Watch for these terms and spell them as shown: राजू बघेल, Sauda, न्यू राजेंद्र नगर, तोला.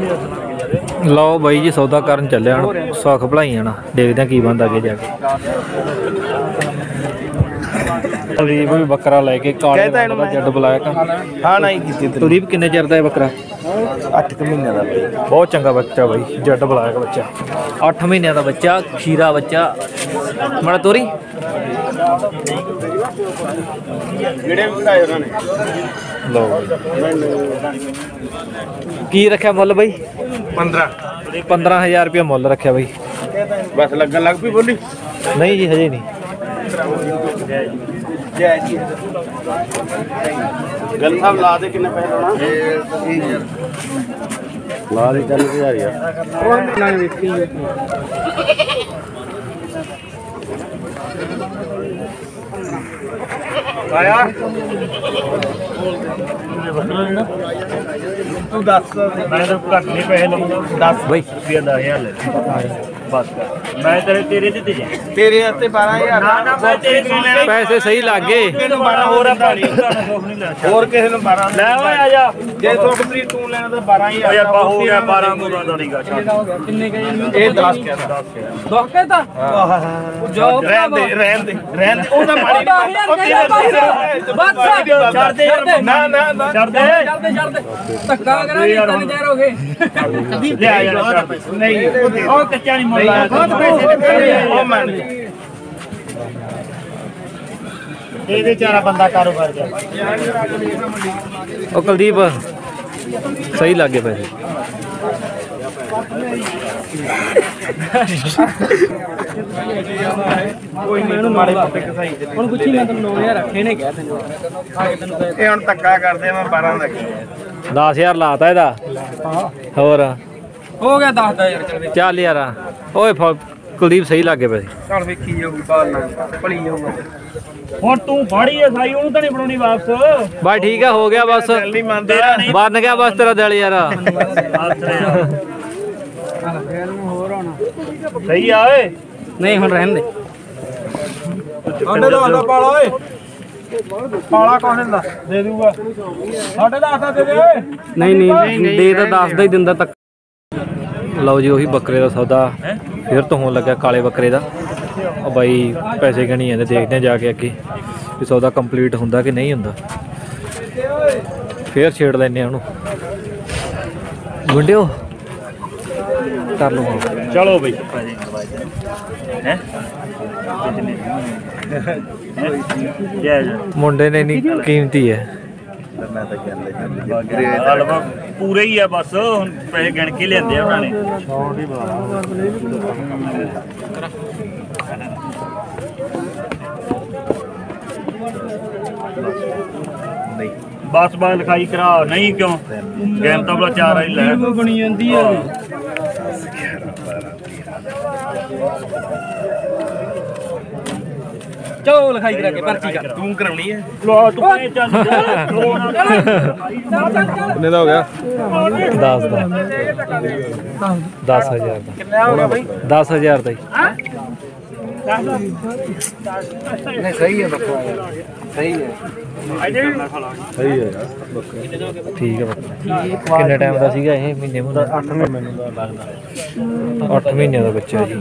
लो बई जी सौदा करन चले हूँ, सुख भलाई आना, देखते हैं की बनता अगे जाके। तुरीब भी बकरा लैके काले रंग दा जड ब्लैक हां नहीं। तुरीब किन्ने चर दा बकरा? 8 महीने का। बहुत चंगा बच्चा बई, जड ब्लैक बच्चा, 8 महीने का बच्चा, खीरा बच्चा। मड़ा तोरी लो की रखा मुल बई? 15,000 रुपया मुल रखा बई। बस लगन लग पी बोली? नहीं जी हजे नहीं। ला दे किन्ने पैसे लाना? ला दे 40,000। पैसे सही लग गए। कुलदीप सही लग गए पैसे। कुलदीप सही लागे पैसे। बस ठीक है, हो गया, बस बन गया, बस तेरा दिल यारा। सही आए नहीं हम रहने दे दूंगा। नहीं नहीं दे तो 10 का ही दिंदा तक। लो जी उही बकरे का सौदा फिर तो होने लगे, काले बकरे का। बई पैसे गणी जाते, देखते हैं जाके अगे भी सौदा कंप्लीट होंगे कि नहीं होंगे। फिर छेड़ लेने उन्होंने गुंडियो कर लो। चलो भाई मुंडे ने इतनी कीमती है। पूरे ही है बस, पैसे गिन के लेते हैं उन्होंने। बस बस लिखाई करा नहीं क्यों गेम तो बड़ा 4 ही बनी जाती है। चलो लिखाई करा के पर्ची कर। तू करानी है लो तू चल कितने हो गया? 10,000 का। कितना हो गया भाई? 10,000 का। नहीं सही है बकरा, सही है, सही है बकरा, ठीक है बकरा। कितने टाइम का सीगा ये? महीने में 8 महीने का लगदा। 8 महीने का बच्चा जी।